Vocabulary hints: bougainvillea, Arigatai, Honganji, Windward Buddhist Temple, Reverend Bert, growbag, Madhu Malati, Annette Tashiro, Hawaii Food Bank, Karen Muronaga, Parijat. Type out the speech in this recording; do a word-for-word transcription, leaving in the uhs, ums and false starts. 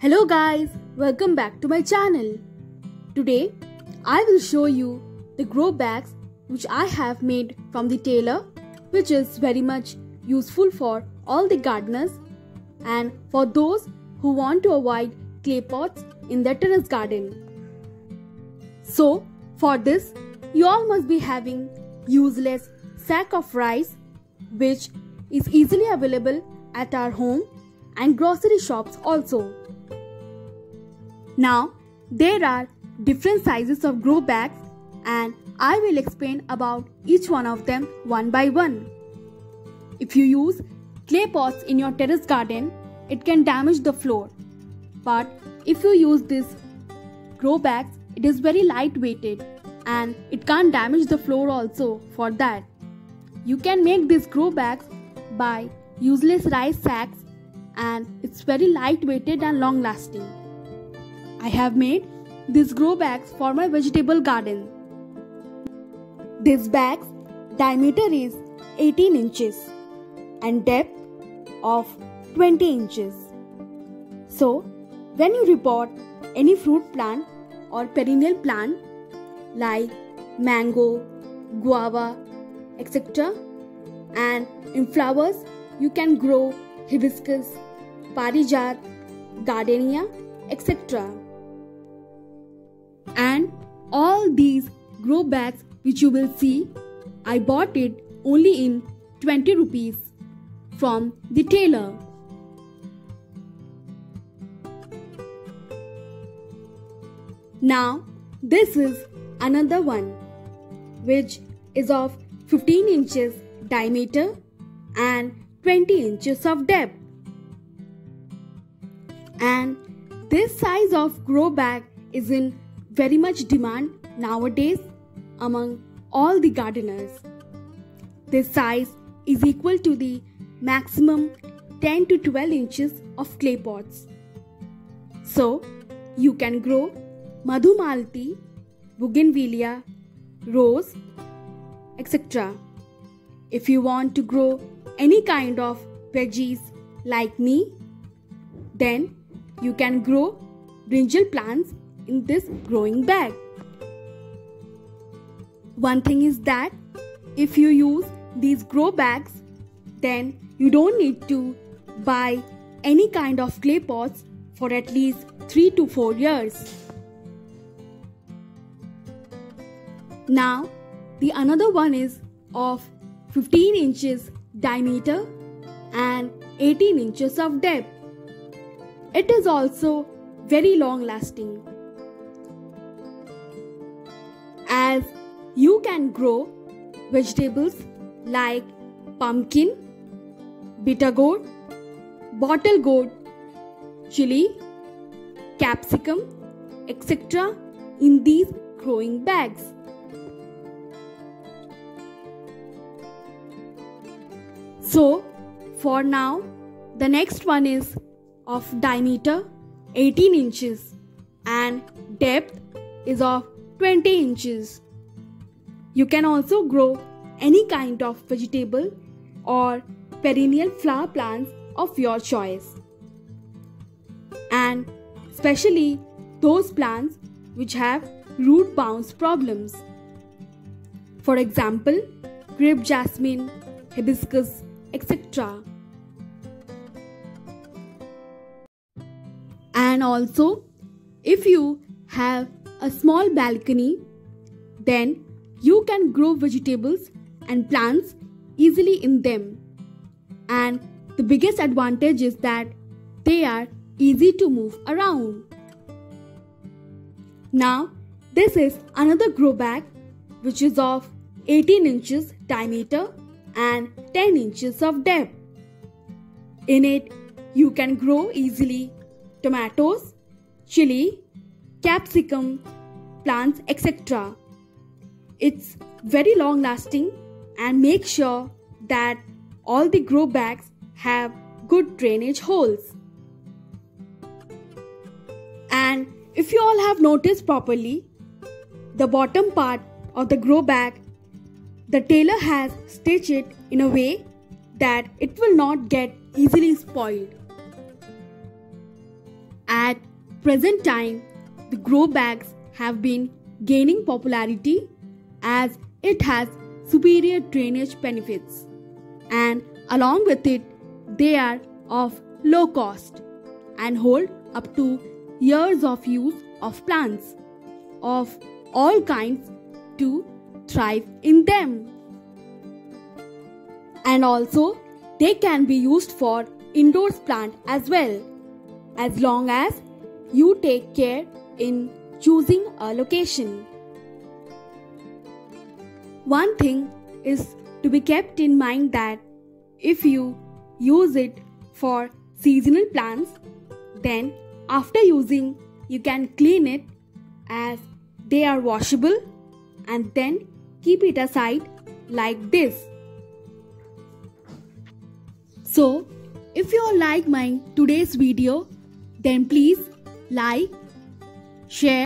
Hello guys, welcome back to my channel. Today, I will show you the grow bags which I have made from the tailor, which is very much useful for all the gardeners and for those who want to avoid clay pots in their terrace garden. So, for this, you all must be having useless sack of rice, which is easily available at our home and grocery shops also. Now, there are different sizes of grow bags and I will explain about each one of them one by one. If you use clay pots in your terrace garden, it can damage the floor. But if you use these grow bags, it is very light weighted and it can't damage the floor also for that. You can make these grow bags by useless rice sacks and it's very light weighted and long lasting. I have made these grow bags for my vegetable garden. This bag's diameter is eighteen inches and depth of twenty inches. So, when you repot any fruit plant or perennial plant like mango, guava, et cetera, and in flowers, you can grow hibiscus, parijat, gardenia, et cetera. And all these grow bags which you will see, I bought it only in twenty rupees from the tailor. Now this is another one which is of fifteen inches diameter and twenty inches of depth. And this size of grow bag is in very much demand nowadays among all the gardeners. This size is equal to the maximum ten to twelve inches of clay pots. So, you can grow Madhu Malati, bougainvillea, rose, et cetera. If you want to grow any kind of veggies like me, then you can grow brinjal plants in this growing bag. One thing is that if you use these grow bags, then you don't need to buy any kind of clay pots for at least three to four years. Now, the another one is of fifteen inches diameter and eighteen inches of depth. It is also very long lasting, as you can grow vegetables like pumpkin, bitter gourd, bottle gourd, chili, capsicum, et cetera in these growing bags. So, for now, the next one is of diameter eighteen inches and depth is of twenty inches. You can also grow any kind of vegetable or perennial flower plants of your choice, and especially those plants which have root bounce problems. For example, grape jasmine, hibiscus, et cetera. And also, if you have a small balcony, then you can grow vegetables and plants easily in them. And the biggest advantage is that they are easy to move around. Now, this is another grow bag which is of eighteen inches diameter and ten inches of depth. In it, you can grow easily tomatoes, chili, capsicum, plants, et cetera. It's very long lasting, and make sure that all the grow bags have good drainage holes. And if you all have noticed properly, the bottom part of the grow bag, the tailor has stitched it in a way that it will not get easily spoiled. At present time, the grow bags have been gaining popularity as it has superior drainage benefits, and along with it, they are of low cost and hold up to years of use of plants of all kinds to thrive in them. And also, they can be used for indoor plant as well, as long as you take care in choosing a location. One thing is to be kept in mind that if you use it for seasonal plants, then after using you can clean it as they are washable and then keep it aside like this. So if you like my today's video, then please like, share,